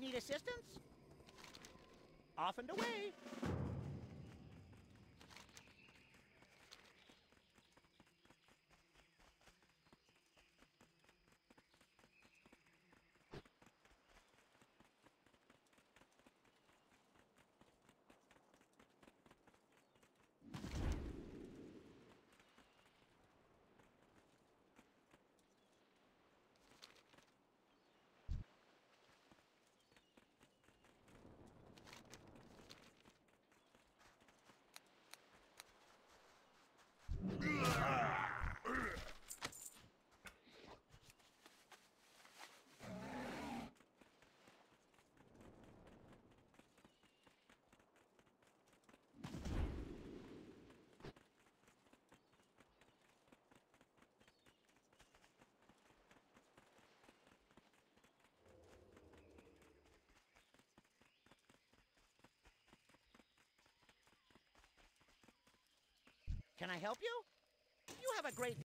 need assistance? Off and away! Can I help you? You have a great day.